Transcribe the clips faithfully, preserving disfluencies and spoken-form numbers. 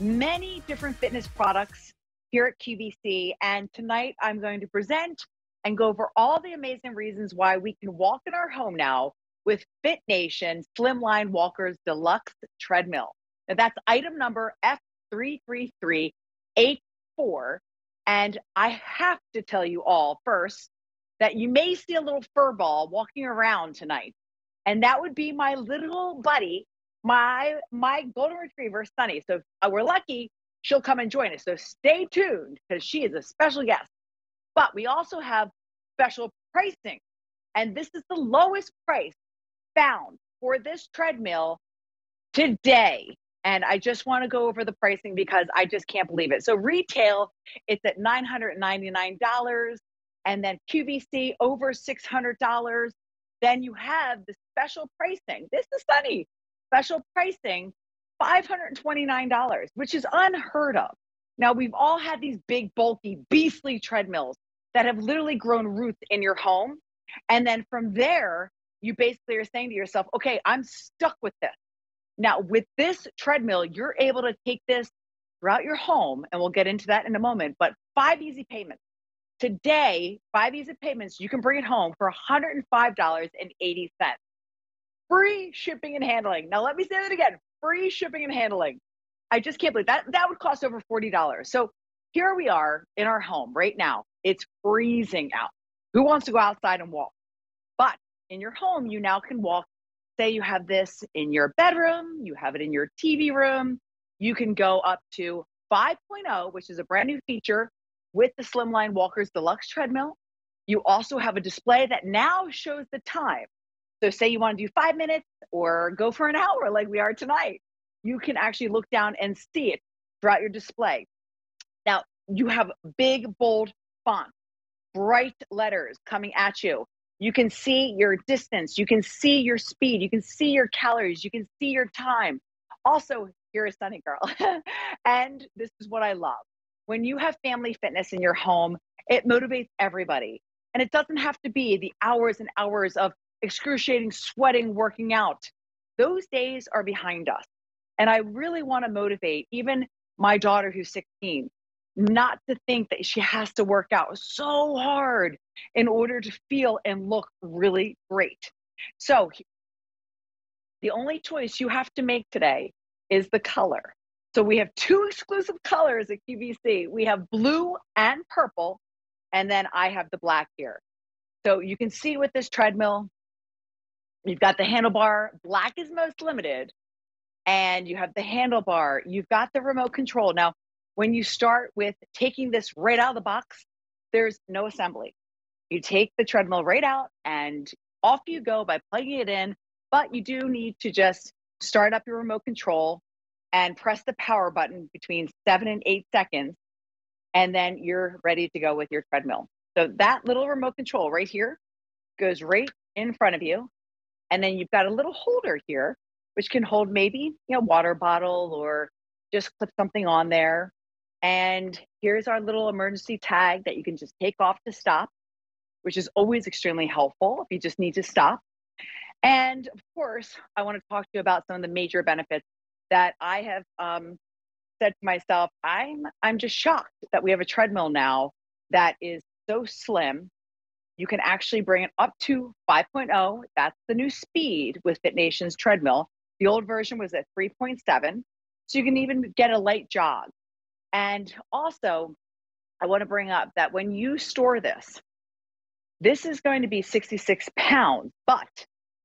many different fitness products here at Q V C. And tonight I'm going to present and go over all the amazing reasons why we can walk in our home now with FitNation Slimline Walker's Deluxe Treadmill. Now that's item number F three three three eight four. And I have to tell you all first that you may see a little fur ball walking around tonight. And that would be my little buddy, my, my golden retriever, Sunny. So if we're lucky, she'll come and join us. So stay tuned because she is a special guest. But we also have special pricing. And this is the lowest price found for this treadmill today. And I just want to go over the pricing because I just can't believe it. So retail, it's at nine hundred ninety-nine dollars. And then Q V C, over six hundred dollars. Then you have the special pricing. This is Sunny. Special pricing, five hundred twenty-nine dollars, which is unheard of. Now, we've all had these big, bulky, beastly treadmills that have literally grown roots in your home. And then from there, you basically are saying to yourself, okay, I'm stuck with this. Now, with this treadmill, you're able to take this throughout your home, and we'll get into that in a moment, but five easy payments. Today, five easy payments, you can bring it home for one hundred five dollars and eighty cents. Free shipping and handling. Now, let me say that again, free shipping and handling. I just can't believe that. That would cost over forty dollars. So here we are in our home right now. It's freezing out. Who wants to go outside and walk? But in your home, you now can walk. Say you have this in your bedroom, you have it in your T V room, you can go up to five point oh, which is a brand new feature with the Slimline Walker's Deluxe Treadmill. You also have a display that now shows the time. So say you want to do five minutes or go for an hour like we are tonight, you can actually look down and see it throughout your display. Now, you have big, bold font, bright letters coming at you. You can see your distance, you can see your speed, you can see your calories, you can see your time. Also, you're a Sunny girl. And this is what I love. When you have family fitness in your home, it motivates everybody. And it doesn't have to be the hours and hours of excruciating, sweating, working out. Those days are behind us. And I really want to motivate even my daughter who's sixteen, not to think that she has to work out so hard in order to feel and look really great. So the only choice you have to make today is the color. So we have two exclusive colors at Q V C. We have blue and purple, and then I have the black here. So you can see with this treadmill, you've got the handlebar, black is most limited, and you have the handlebar, you've got the remote control. Now, when you start with taking this right out of the box, there's no assembly. You take the treadmill right out and off you go by plugging it in, but you do need to just start up your remote control and press the power button between seven and eight seconds, and then you're ready to go with your treadmill. So that little remote control right here goes right in front of you, and then you've got a little holder here, which can hold maybe, you know, water bottle or just clip something on there. And here's our little emergency tag that you can just take off to stop, which is always extremely helpful if you just need to stop. And of course, I want to talk to you about some of the major benefits that I have um, said to myself, I'm, I'm just shocked that we have a treadmill now that is so slim. You can actually bring it up to five point oh. That's the new speed with FitNation's treadmill. The old version was at three point seven. So you can even get a light jog. And also, I want to bring up that when you store this, this is going to be sixty-six pounds, but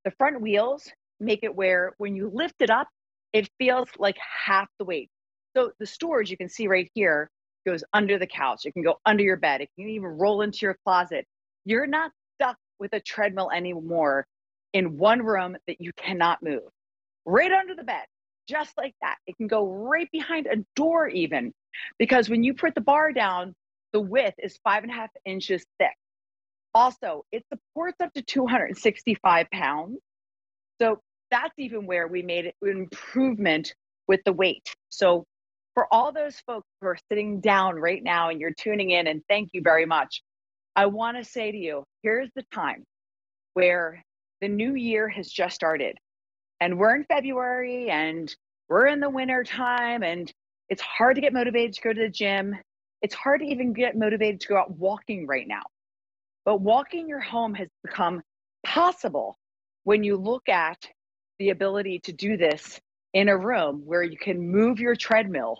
the front wheels make it where when you lift it up, it feels like half the weight. So the storage you can see right here goes under the couch. It can go under your bed. It can even roll into your closet. You're not stuck with a treadmill anymore in one room that you cannot move. Right under the bed, just like that. It can go right behind a door even. Because when you put the bar down, the width is five and a half inches thick. Also, it supports up to two hundred sixty-five pounds. So that's even where we made an improvement with the weight. So for all those folks who are sitting down right now and you're tuning in, and thank you very much, I want to say to you, here's the time where the new year has just started. And we're in February and we're in the winter time and It's hard to get motivated to go to the gym. It's hard to even get motivated to go out walking right now. But walking your home has become possible when you look at the ability to do this in a room where you can move your treadmill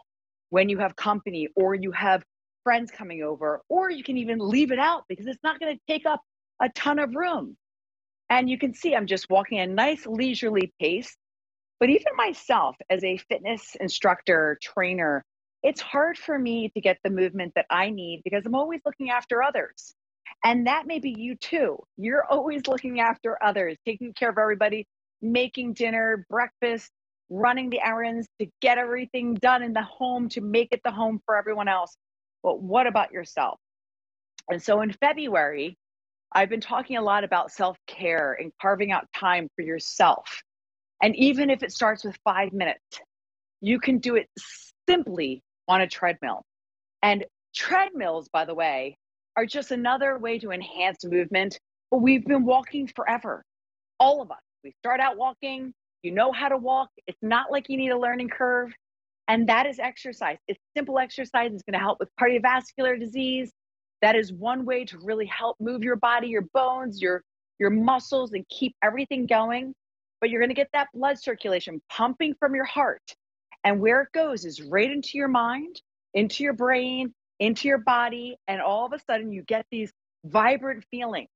when you have company or you have friends coming over, or you can even leave it out because it's not going to take up a ton of room. And you can see I'm just walking at a nice leisurely pace. But even myself as a fitness instructor, trainer, it's hard for me to get the movement that I need because I'm always looking after others. And that may be you too. You're always looking after others, taking care of everybody, making dinner, breakfast, running the errands to get everything done in the home, to make it the home for everyone else. But what about yourself? And so in February, I've been talking a lot about self-care and carving out time for yourself. And even if it starts with five minutes, you can do it simply on a treadmill. And treadmills, by the way, are just another way to enhance movement. But we've been walking forever, all of us. We start out walking, you know how to walk. It's not like you need a learning curve. And that is exercise. It's simple exercise. It's going to help with cardiovascular disease. That is one way to really help move your body, your bones, your, your muscles, and keep everything going. But you're going to get that blood circulation pumping from your heart. And where it goes is right into your mind, into your brain, into your body. And all of a sudden, you get these vibrant feelings.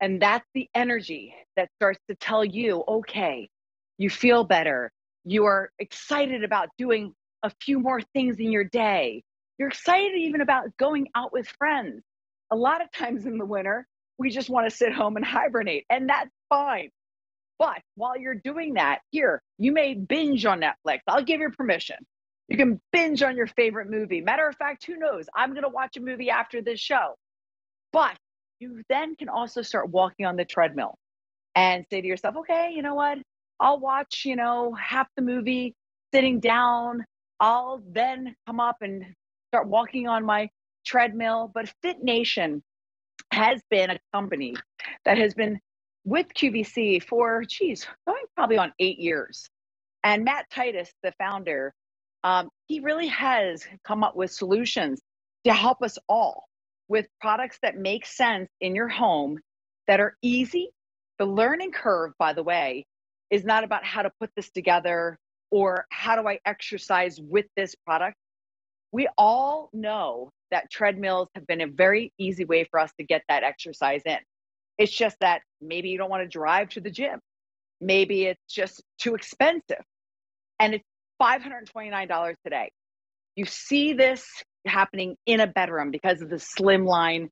And that's the energy that starts to tell you, okay, you feel better. You are excited about doing a few more things in your day. You're excited even about going out with friends. A lot of times in the winter, we just want to sit home and hibernate, and that's fine. But while you're doing that, here, you may binge on Netflix. I'll give you permission. You can binge on your favorite movie. Matter of fact, who knows? I'm going to watch a movie after this show. But you then can also start walking on the treadmill and say to yourself, okay, you know what? I'll watch, you know, half the movie sitting down. I'll then come up and start walking on my treadmill. But FitNation has been a company that has been with Q V C for, geez, going probably on eight years. And Matt Titus, the founder, um, he really has come up with solutions to help us all with products that make sense in your home that are easy. The learning curve, by the way, is not about how to put this together or how do I exercise with this product. We all know that treadmills have been a very easy way for us to get that exercise in. It's just that maybe you don't want to drive to the gym. Maybe it's just too expensive. And it's five hundred twenty-nine dollars today. You see this happening in a bedroom because of the slimline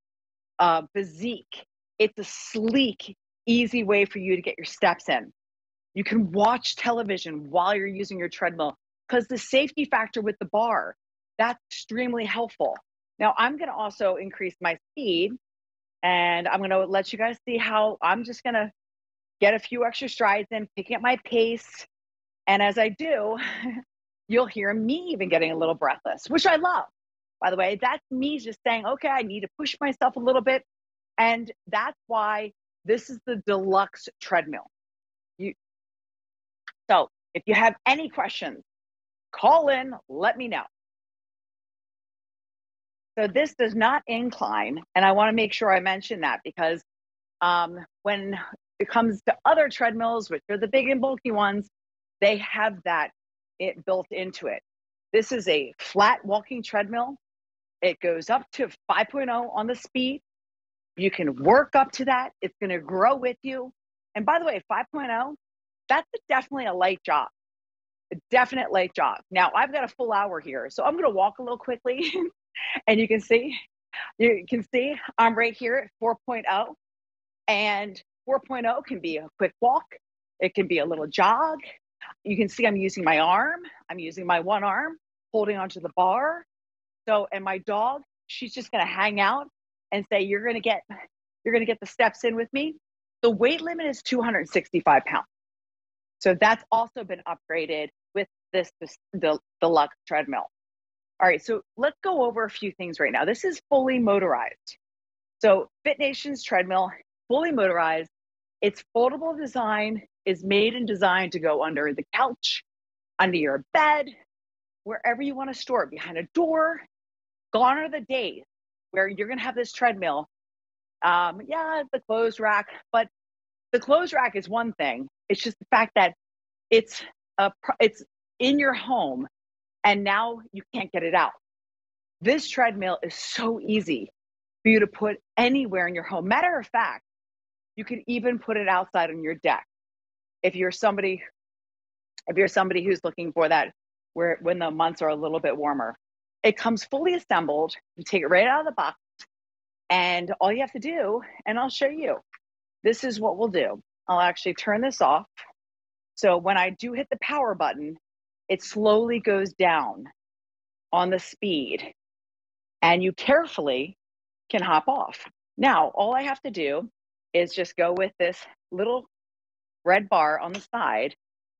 uh, physique. It's a sleek, easy way for you to get your steps in. You can watch television while you're using your treadmill because the safety factor with the bar, that's extremely helpful. Now, I'm going to also increase my speed. And I'm going to let you guys see how I'm just going to get a few extra strides in, picking up my pace. And as I do, you'll hear me even getting a little breathless, which I love. By the way, that's me just saying, okay, I need to push myself a little bit. And that's why this is the deluxe treadmill. You. So if you have any questions, call in, let me know. So this does not incline, and I want to make sure I mention that because um, when it comes to other treadmills, which are the big and bulky ones, they have that it built into it. This is a flat walking treadmill. It goes up to five point oh on the speed. You can work up to that. It's going to grow with you. And by the way, five point oh, that's definitely a light job. A definite light job. Now, I've got a full hour here, so I'm going to walk a little quickly. And you can see, you can see I'm right here at four point oh. And four point oh can be a quick walk. It can be a little jog. You can see I'm using my arm. I'm using my one arm, holding onto the bar. So, and my dog, she's just going to hang out and say, you're going to get, you're going to get the steps in with me. The weight limit is two hundred sixty-five pounds. So that's also been upgraded with this, this the deluxe treadmill. All right, so let's go over a few things right now. This is fully motorized. So FitNation's treadmill, fully motorized. Its foldable design is made and designed to go under the couch, under your bed, wherever you want to store it, behind a door. Gone are the days where you're going to have this treadmill. Um, yeah, the clothes rack, but the clothes rack is one thing. It's just the fact that it's a, it's in your home and now you can't get it out. This treadmill is so easy for you to put anywhere in your home. Matter of fact, you could even put it outside on your deck. If you're somebody, if you're somebody who's looking for that where when the months are a little bit warmer, it comes fully assembled. You take it right out of the box and all you have to do, and I'll show you, this is what we'll do. I'll actually turn this off. So when I do hit the power button, it slowly goes down on the speed and you carefully can hop off. Now, all I have to do is just go with this little red bar on the side.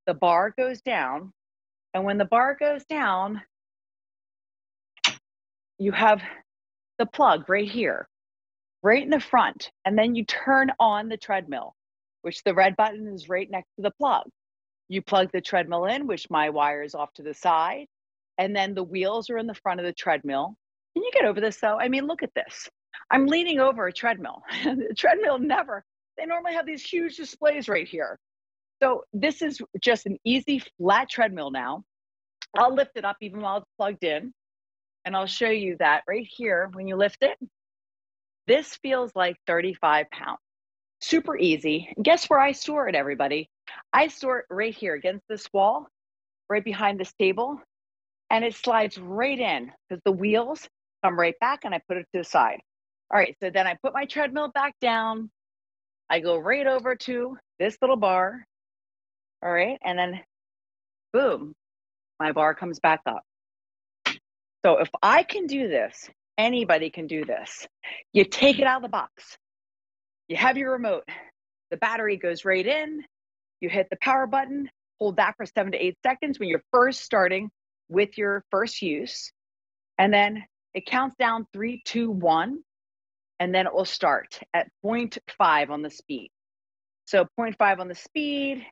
The bar goes down, and when the bar goes down, you have the plug right here, right in the front, and then you turn on the treadmill, which the red button is right next to the plug. You plug the treadmill in, which my wire is off to the side, and then the wheels are in the front of the treadmill. Can you get over this though? I mean, look at this. I'm leaning over a treadmill. The treadmill never, they normally have these huge displays right here. So this is just an easy flat treadmill now. I'll lift it up even while it's plugged in. And I'll show you that right here, when you lift it, this feels like thirty-five pounds. Super easy. And guess where I store it, everybody? I store it right here against this wall, right behind this table. And it slides right in because the wheels come right back and I put it to the side. All right, so then I put my treadmill back down. I go right over to this little bar. All right, and then boom, my bar comes back up. So if I can do this, anybody can do this. You take it out of the box. You have your remote. The battery goes right in. You hit the power button, hold that for seven to eight seconds when you're first starting with your first use. And then it counts down three, two, one. And then it will start at zero point five on the speed. So zero point five on the speed,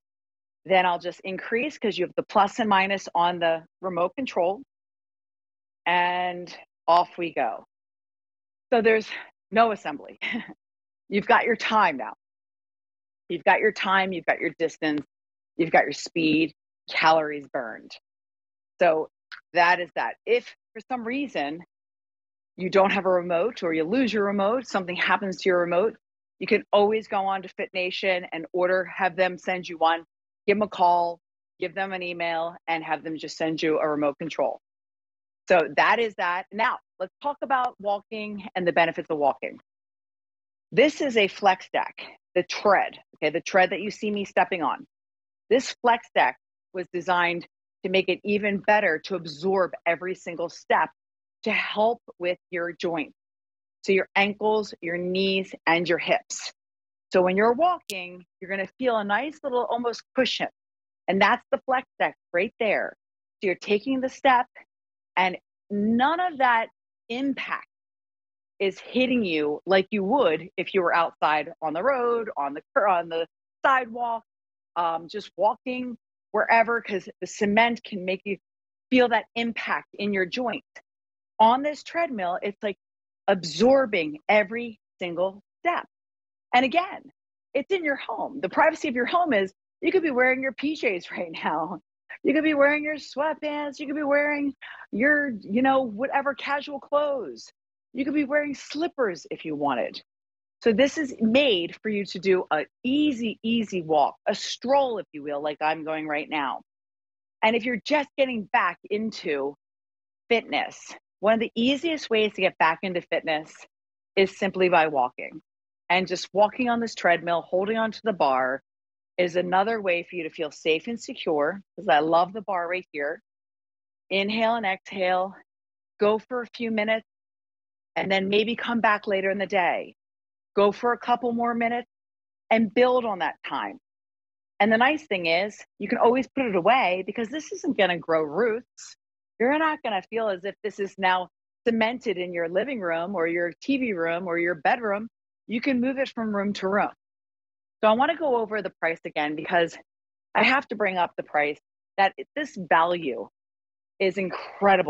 then I'll just increase because you have the plus and minus on the remote control. And off we go. So there's no assembly. You've got your time now. You've got your time, you've got your distance, you've got your speed, calories burned. So that is that. If for some reason you don't have a remote or you lose your remote, something happens to your remote, you can always go on to FitNation and order, have them send you one, give them a call, give them an email, and have them just send you a remote control. So that is that. Now, let's talk about walking and the benefits of walking. This is a flex deck, the tread, okay, the tread that you see me stepping on. This flex deck was designed to make it even better to absorb every single step, to help with your joints. So your ankles, your knees, and your hips. So when you're walking, you're gonna feel a nice little almost cushion. And that's the flex deck right there. So you're taking the step and none of that impact is hitting you like you would if you were outside on the road, on the, on the sidewalk, um, just walking wherever, because the cement can make you feel that impact in your joints. On this treadmill, it's like absorbing every single step. And again, it's in your home. The privacy of your home is, you could be wearing your P Js right now. You could be wearing your sweatpants. You could be wearing your, you know, whatever casual clothes. You could be wearing slippers if you wanted. So this is made for you to do an easy, easy walk, a stroll, if you will, like I'm going right now. And if you're just getting back into fitness, one of the easiest ways to get back into fitness is simply by walking. And just walking on this treadmill, holding onto the bar is another way for you to feel safe and secure, because I love the bar right here. Inhale and exhale, go for a few minutes, and then maybe come back later in the day. Go for a couple more minutes and build on that time. And the nice thing is, you can always put it away because this isn't gonna grow roots. You're not going to feel as if this is now cemented in your living room or your T V room or your bedroom. You can move it from room to room. So I want to go over the price again because I have to bring up the price, that this value is incredible.